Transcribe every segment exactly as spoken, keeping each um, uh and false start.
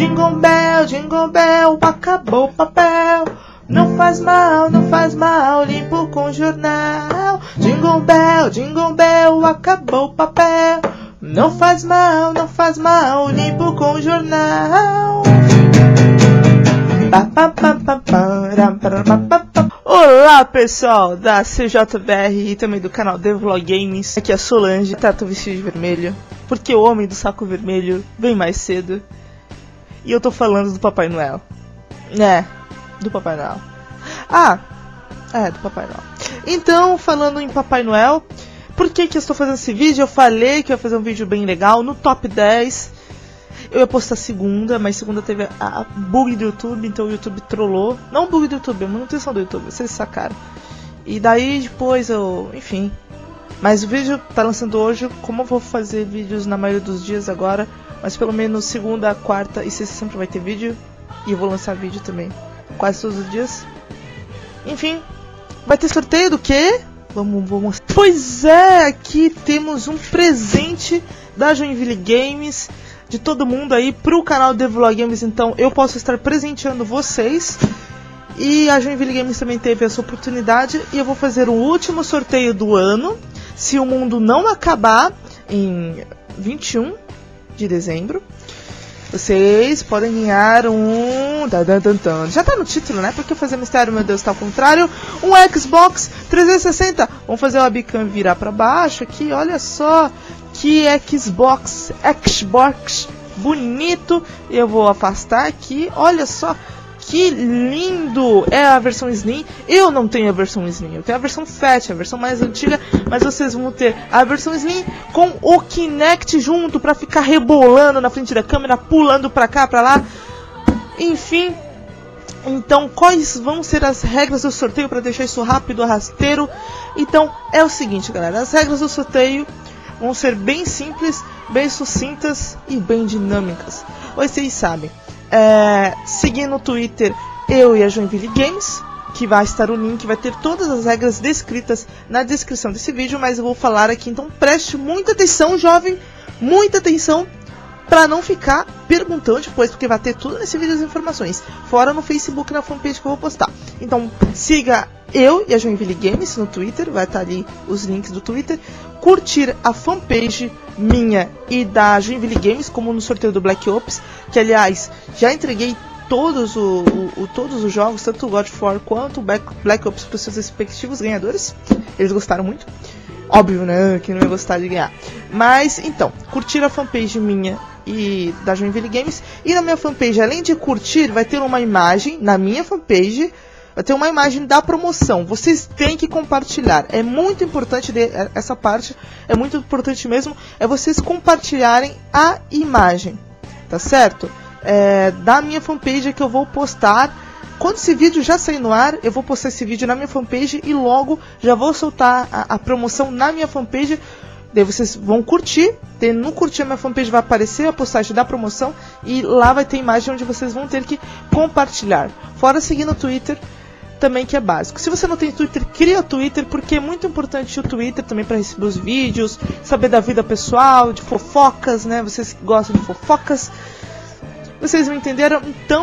Jingle bell, jingle bell, acabou o papel. Não faz mal, não faz mal, limpo com jornal. Jingle bell, jingle bell, acabou o papel. Não faz mal, não faz mal, limpo com jornal. Olá pessoal da C J B R e também do canal The Vlog Games. Aqui é a Solange, tá todo vestido de vermelho, porque o homem do saco vermelho vem mais cedo. E eu tô falando do Papai Noel. É, do Papai Noel. Ah, é, do Papai Noel. Então, falando em Papai Noel, por que que eu estou fazendo esse vídeo? Eu falei que eu ia fazer um vídeo bem legal, no top dez. Eu ia postar segunda, mas segunda teve a bug do YouTube, então o YouTube trollou. Não bug do YouTube, a manutenção do YouTube, vocês sacaram. E daí depois eu... enfim. Mas o vídeo tá lançando hoje, como eu vou fazer vídeos na maioria dos dias agora. Mas pelo menos segunda, quarta e sexta sempre vai ter vídeo. E eu vou lançar vídeo também, quase todos os dias. Enfim, vai ter sorteio do quê? Vamos, vou mostrar. Pois é, aqui temos um presente da Joinville Games, de todo mundo aí, pro canal The Vlog Games, então eu posso estar presenteando vocês. E a Joinville Games também teve essa oportunidade, e eu vou fazer o último sorteio do ano, se o mundo não acabar, em vinte e um de dezembro. Vocês podem ganhar um... já tá no título, né? Por que fazer mistério, meu Deus, tá ao contrário? Um Xbox trezentos e sessenta. Vamos fazer a webcam virar pra baixo aqui, olha só. Que Xbox, Xbox bonito. Eu vou afastar aqui, olha só. Que lindo! É a versão Slim. Eu não tenho a versão Slim, eu tenho a versão Fat, a versão mais antiga. Mas vocês vão ter a versão Slim com o Kinect junto, pra ficar rebolando na frente da câmera, pulando pra cá, pra lá. Enfim. Então, quais vão ser as regras do sorteio, pra deixar isso rápido, rasteiro? Então, é o seguinte, galera. As regras do sorteio vão ser bem simples, bem sucintas e bem dinâmicas. Vocês sabem. É, seguir no Twitter eu e a Joinville Games, que vai estar o link, vai ter todas as regras descritas na descrição desse vídeo, mas eu vou falar aqui, então preste muita atenção, jovem, muita atenção, pra não ficar perguntando depois, porque vai ter tudo nesse vídeo as informações, fora no Facebook, na fanpage que eu vou postar. Então siga eu e a Joinville Games no Twitter, vai estar ali os links do Twitter, curtir a fanpage minha e da Joinville Games, como no sorteio do Black Ops, que aliás, já entreguei todos, o, o, o, todos os jogos, tanto o God of War quanto o Black Ops, para os seus respectivos ganhadores, eles gostaram muito, óbvio, né, que não ia gostar de ganhar, mas então, curtir a fanpage minha e da Joinville Games, e na minha fanpage, além de curtir, vai ter uma imagem, na minha fanpage, vai ter uma imagem da promoção. Vocês têm que compartilhar. É muito importante de, essa parte. É muito importante mesmo. É vocês compartilharem a imagem. Tá certo? É, da minha fanpage que eu vou postar. Quando esse vídeo já sair no ar, eu vou postar esse vídeo na minha fanpage. E logo já vou soltar a, a promoção na minha fanpage. Daí vocês vão curtir. Daí no curtir a minha fanpage vai aparecer a postagem da promoção. E lá vai ter imagem onde vocês vão ter que compartilhar. Fora seguir no Twitter. Também que é básico. Se você não tem Twitter, cria o Twitter, porque é muito importante o Twitter também para receber os vídeos, saber da vida pessoal, de fofocas, né? Vocês que gostam de fofocas, vocês me entenderam? Então,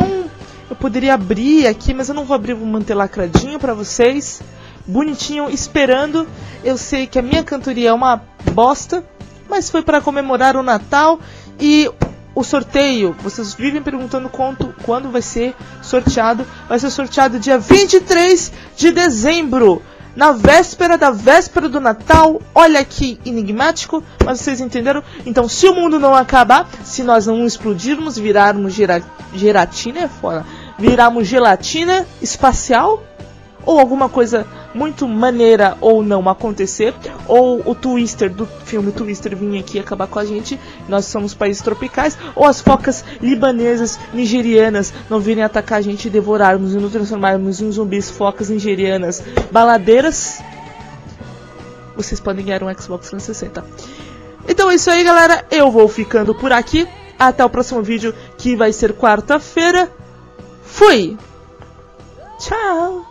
eu poderia abrir aqui, mas eu não vou abrir, vou manter lacradinho para vocês, bonitinho, esperando. Eu sei que a minha cantoria é uma bosta, mas foi para comemorar o Natal e... o sorteio, vocês vivem perguntando quanto, quando vai ser sorteado. Vai ser sorteado dia vinte e três de dezembro, na véspera da véspera do Natal. Olha que enigmático, mas vocês entenderam? Então, se o mundo não acabar, se nós não explodirmos, virarmos gera, gelatina, é foda, virarmos gelatina espacial, ou alguma coisa muito maneira ou não acontecer, ou o Twister do filme Twister vinha aqui acabar com a gente, nós somos países tropicais, ou as focas libanesas, nigerianas não virem atacar a gente e devorarmos e nos transformarmos em zumbis, focas nigerianas baladeiras, vocês podem ganhar um Xbox trezentos e sessenta. Então é isso aí, galera, eu vou ficando por aqui, até o próximo vídeo, que vai ser quarta-feira. Fui! Tchau!